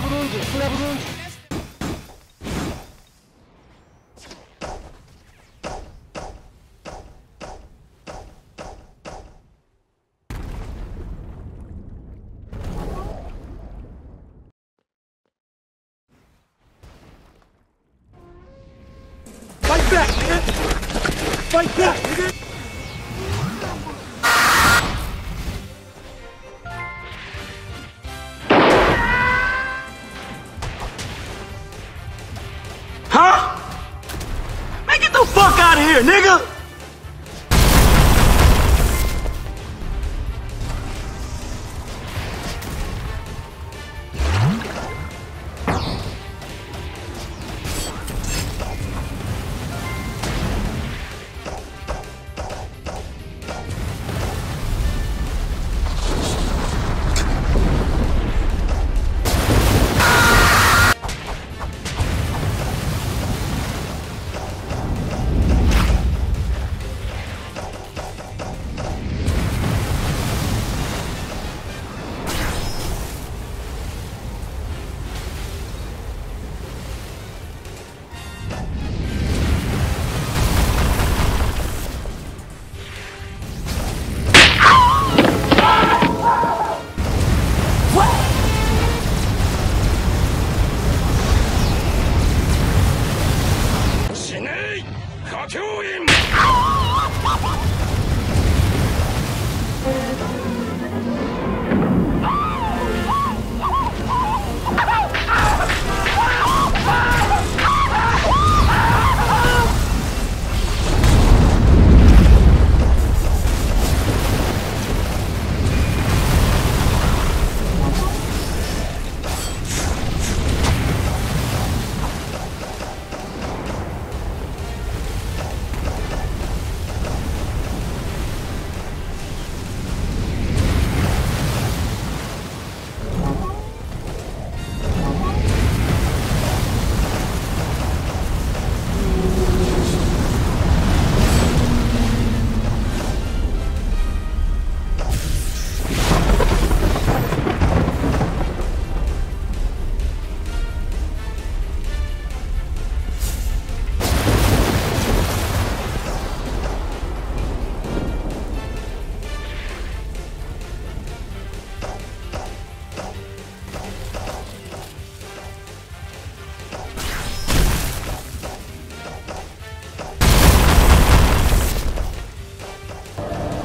Flavor runs. Fight back, nigga! Fight back, nigga! Fuck out of here, nigga!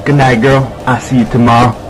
Good night, girl. I'll see you tomorrow.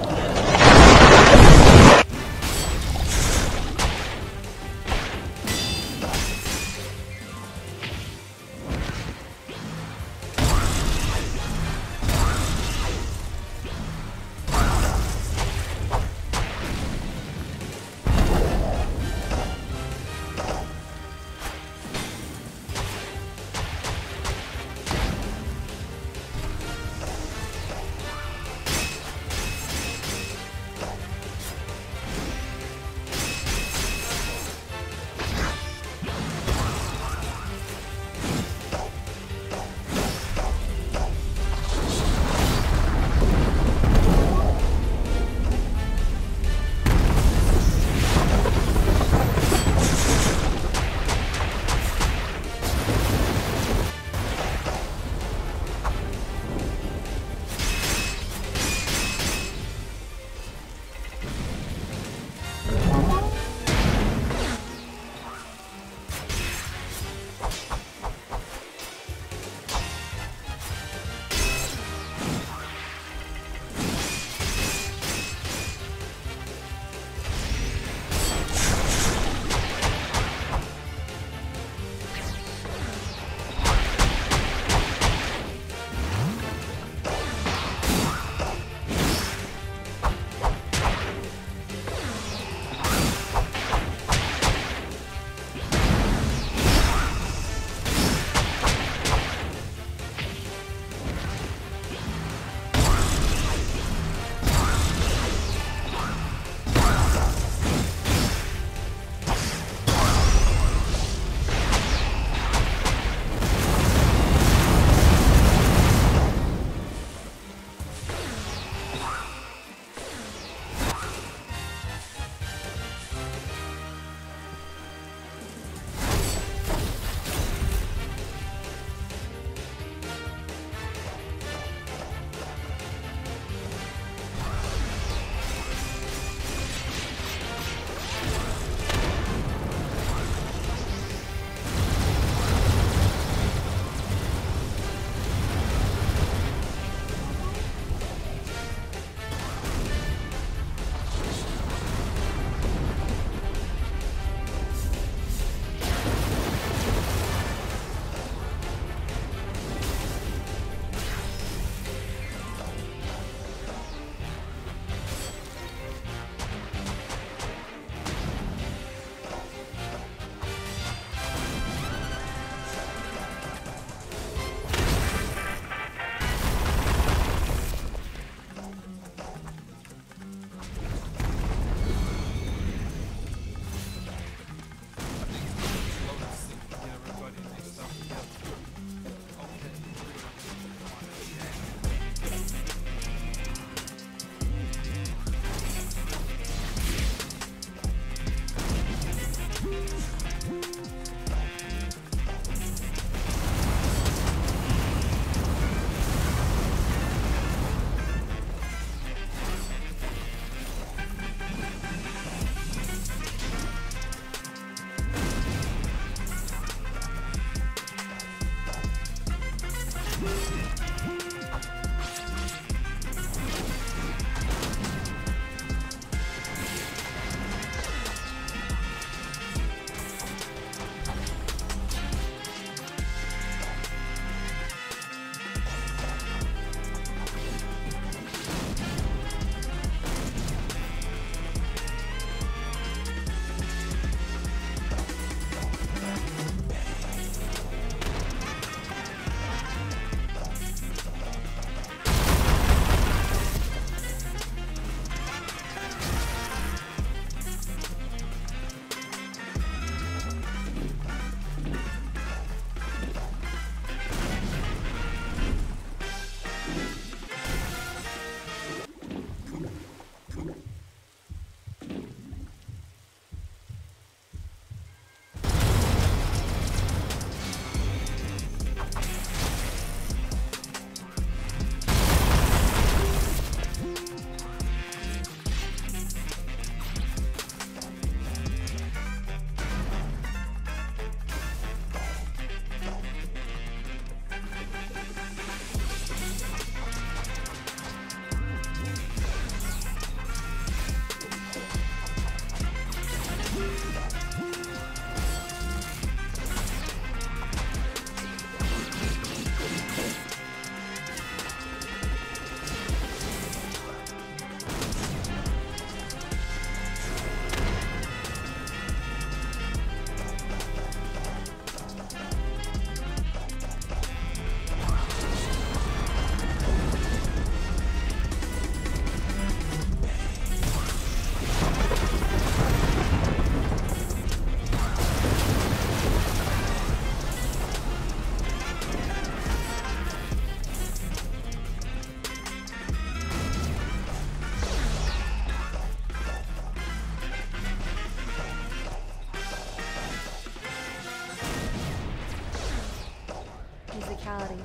reality.